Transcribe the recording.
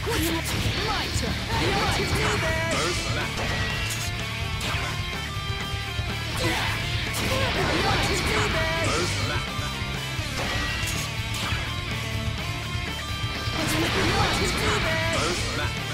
First lap.